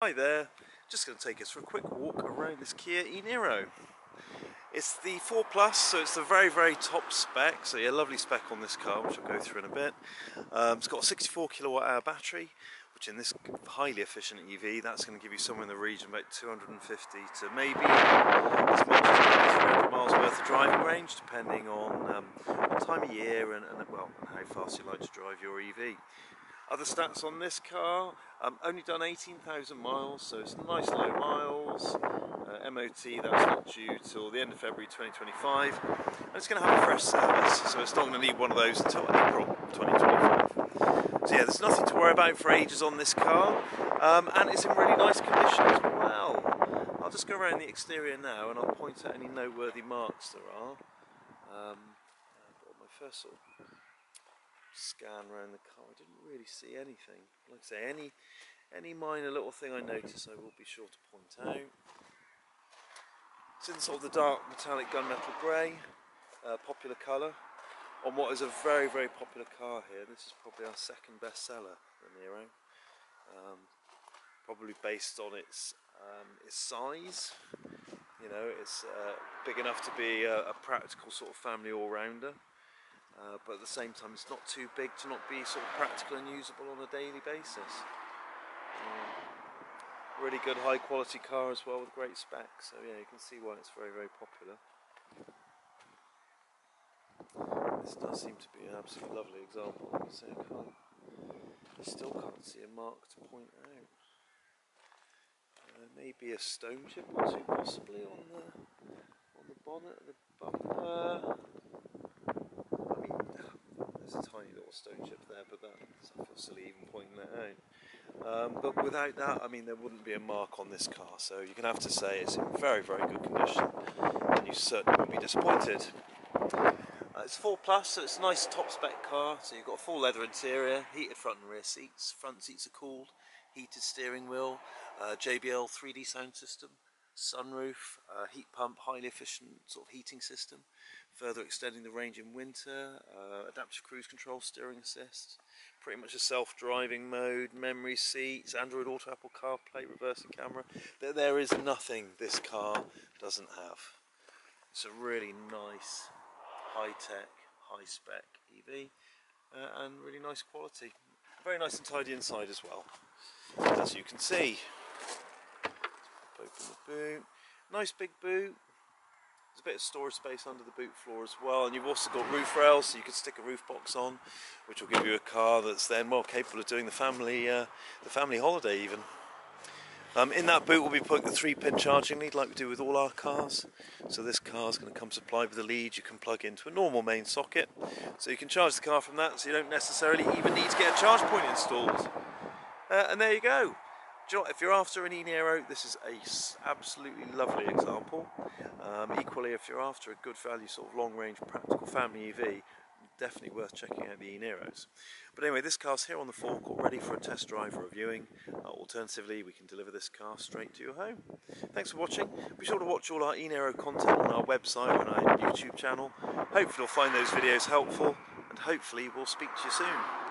Hi there, just going to take us for a quick walk around this Kia e-Niro. It's the 4 Plus, so it's the very, very top spec, so yeah, lovely spec on this car, which I'll go through in a bit. It's got a 64 kilowatt hour battery, which in this highly efficient EV, that's going to give you somewhere in the region about 250 to maybe as much as 300 miles worth of driving range, depending on time of year and how fast you like to drive your EV. Other stats on this car, only done 18,000 miles, so it's nice low miles. MOT, that's not due till the end of February 2025. And it's going to have a fresh service, so it's not going to need one of those until April 2025. So yeah, there's nothing to worry about for ages on this car. And it's in really nice condition as well. I'll just go around the exterior now and I'll point out any noteworthy marks there are. I've got my first sort of scan around the car. I didn't really see anything. Like I say, any minor little thing I notice, I will be sure to point out. It's in sort of the dark metallic gunmetal grey, popular colour, on what is a very, very popular car here. This is probably our second best seller, the Niro. Probably based on its size. You know, it's big enough to be a practical sort of family all-rounder. But at the same time, it's not too big to not be sort of practical and usable on a daily basis. Really good high quality car as well with great specs, so yeah, you can see why it's very, very popular. This does seem to be an absolutely lovely example. Like I say, I still can't see a mark to point out. Maybe a stone chip or two possibly on the bonnet, the bumper. There's a tiny little stone chip there, but I feel silly even pointing that out. But without that, I mean, there wouldn't be a mark on this car, so you're going to have to say it's in very, very good condition, and you certainly won't be disappointed. It's 4 Plus, so it's a nice top-spec car, so you've got a full leather interior, heated front and rear seats, front seats are cooled, heated steering wheel, JBL 3D sound system, sunroof, heat pump, highly efficient sort of heating system, further extending the range in winter, adaptive cruise control, steering assist, pretty much a self-driving mode, memory seats, Android Auto, Apple CarPlay, reversing camera. There is nothing this car doesn't have. It's a really nice, high-tech, high-spec EV, and really nice quality. Very nice and tidy inside as well, as you can see. Open the boot, nice big boot. There's a bit of storage space under the boot floor as well, and you've also got roof rails, so you can stick a roof box on, which will give you a car that's then well capable of doing the family holiday even. In that boot will be put the 3-pin charging lead like we do with all our cars. So this car's going to come supplied with a lead you can plug into a normal main socket, so you can charge the car from that, so you don't necessarily even need to get a charge point installed. And there you go. If you're after an e-Niro, this is an absolutely lovely example. Equally, if you're after a good value sort of long-range practical family EV, definitely worth checking out the e-Niros. But anyway, this car's here on the forecourt, ready for a test drive or a viewing. Alternatively, we can deliver this car straight to your home. Thanks for watching. Be sure to watch all our e-Niro content on our website and our YouTube channel. Hopefully you'll find those videos helpful, and hopefully we'll speak to you soon.